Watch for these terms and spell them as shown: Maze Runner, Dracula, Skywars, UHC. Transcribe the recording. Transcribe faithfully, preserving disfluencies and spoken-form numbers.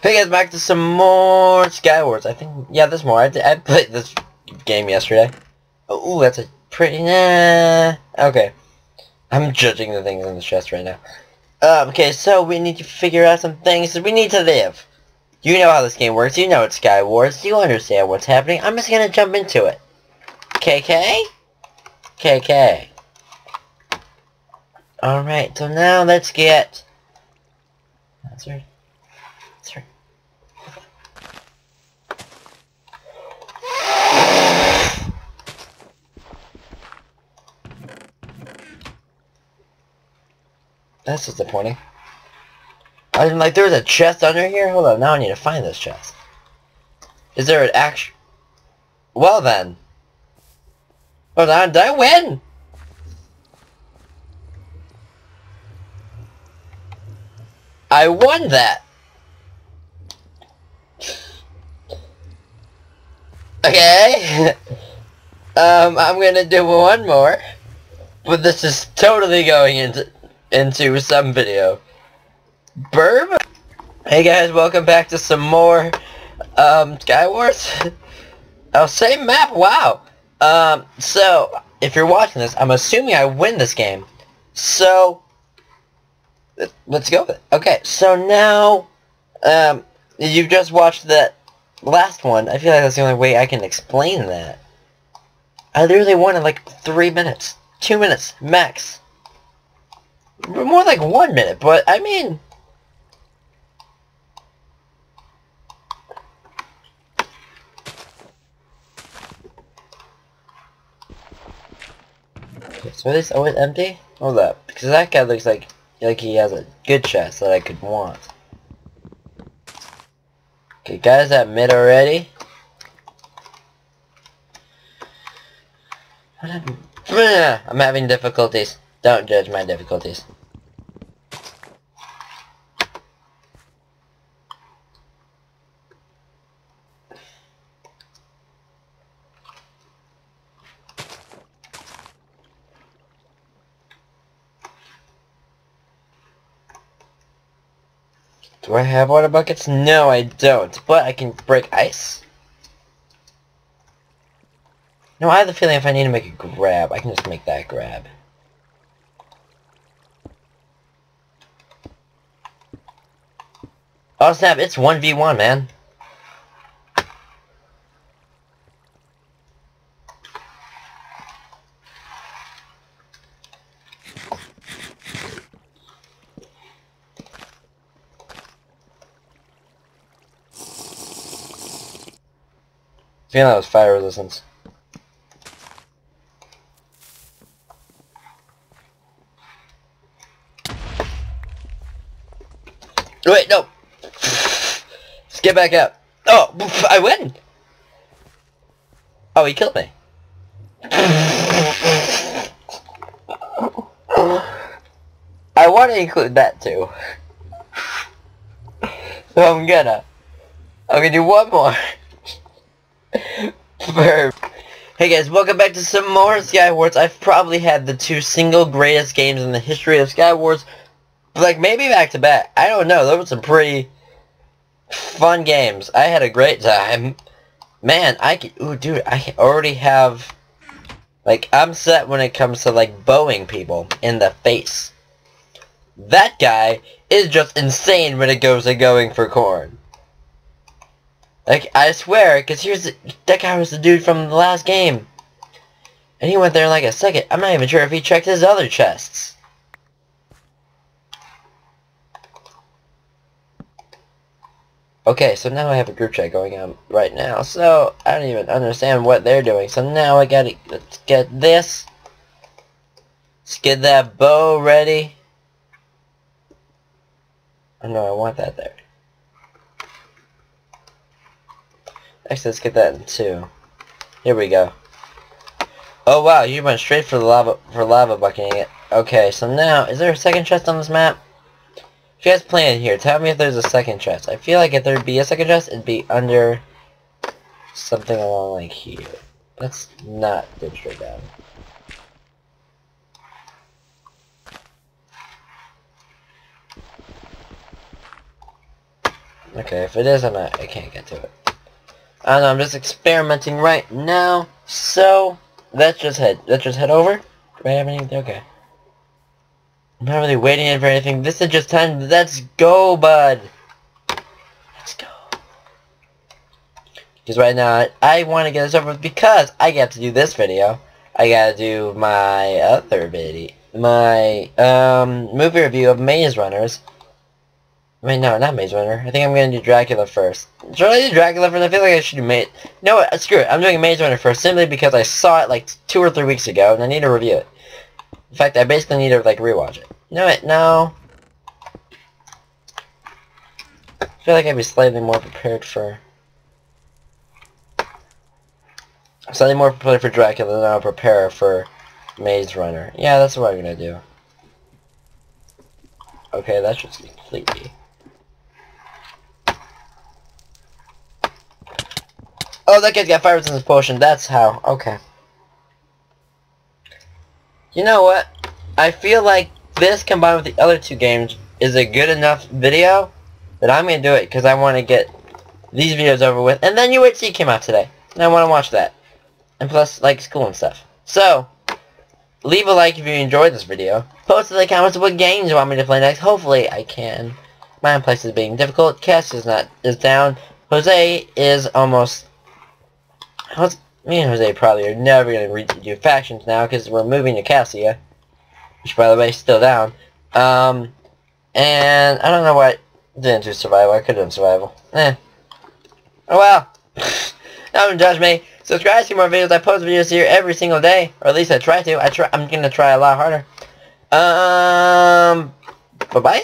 Hey guys, back to some more Skywars. I think, yeah, there's more. I, I played this game yesterday. Oh, ooh, that's a pretty, nah. Okay. I'm judging the things in the chest right now. Uh, okay, so we need to figure out some things that we need to live. You know how this game works. You know it's Skywars. You understand what's happening. I'm just gonna jump into it. K K? K K. Alright, so now let's get... That's right. That's disappointing. I didn't like there was a chest under here? Hold on, now I need to find this chest. Is there an actual... Well then. Hold on, did I win? I won that! Okay. um, I'm gonna do one more. But this is totally going into... into some video. Burb? Hey guys, welcome back to some more um, Skywars. Oh, same map, wow. Um, so, if you're watching this, I'm assuming I win this game. So, let's go with it. Okay, so now, um, you've just watched that last one. I feel like that's the only way I can explain that. I literally won in like three minutes. Two minutes, max. More like one minute, but I mean, okay, so this always empty. Hold up, because that guy looks like like he has a good chest that I could want. Okay, guys, at mid already. I'm having difficulties. Don't judge my difficulties. Do I have water buckets? No, I don't, but I can break ice. No, I have the feeling if I need to make a grab, I can just make that grab. Oh snap, it's one v one, man. Feeling that was fire resistance. Wait, no! Get back up. Oh, I win! Oh, he killed me. I want to include that too. So I'm gonna... I'm gonna do one more. Burp. Hey guys, welcome back to some more Skywars. I've probably had the two single greatest games in the history of Skywars. Like, maybe back to back. I don't know. Those were some pretty... fun games. I had a great time. Man, I could... Ooh, dude, I already have... Like, I'm set when it comes to, like, bowing people in the face. That guy is just insane when it goes to going for corn. Like, I swear, because here's... The, that guy was the dude from the last game. And he went there in, like, a second. I'm not even sure if he checked his other chests. Okay, so now I have a group chat going on right now, so I don't even understand what they're doing. So now I gotta let's get this. Let's get that bow ready. Oh no, I want that there. Actually, let's get that in two. Here we go. Oh wow, you went straight for the lava for lava bucketing it. Okay, so now is there a second chest on this map? If you guys playing here, tell me if there's a second chest. I feel like if there'd be a second chest, it'd be under something along like here. Let's not dig straight down. Okay, if it isn't, I, I can't get to it. I don't know, I'm just experimenting right now, so let's just head, let's just head over. Do I have anything? Okay. I'm not really waiting in for anything. This is just time. Let's go, bud. Let's go. Because right now, I want to get this over with because I got to do this video. I got to do my other video. My, um, movie review of Maze Runners. Wait, no, not Maze Runner. I think I'm going to do Dracula first. Should I do Dracula first? I feel like I should do Maze... No, what? Screw it. I'm doing Maze Runner first simply because I saw it like two or three weeks ago and I need to review it. In fact, I basically need to, like, rewatch it. No, it, no. I feel like I'd be slightly more prepared for... I'm slightly more prepared for Dracula than I'll prepare for Maze Runner. Yeah, that's what I'm gonna do. Okay, that should be completely... Oh, that guy's got fire resistance potion. That's how. Okay. You know what? I feel like this combined with the other two games is a good enough video that I'm going to do it because I want to get these videos over with. And then U H C came out today, and I want to watch that. And plus, like, school and stuff. So, leave a like if you enjoyed this video. Post in the comments what games you want me to play next. Hopefully, I can. Mine place is being difficult. Cass is not is down. Jose is almost... How's, me and Jose probably are never going to do factions now because we're moving to Cassia, which by the way is still down. Um, and I don't know why I didn't do survival. I could have done survival. Eh. Oh well. Now don't judge me. Subscribe to see more videos. I post videos here every single day, or at least I try to. I try. I'm gonna try a lot harder. Um. Bye bye.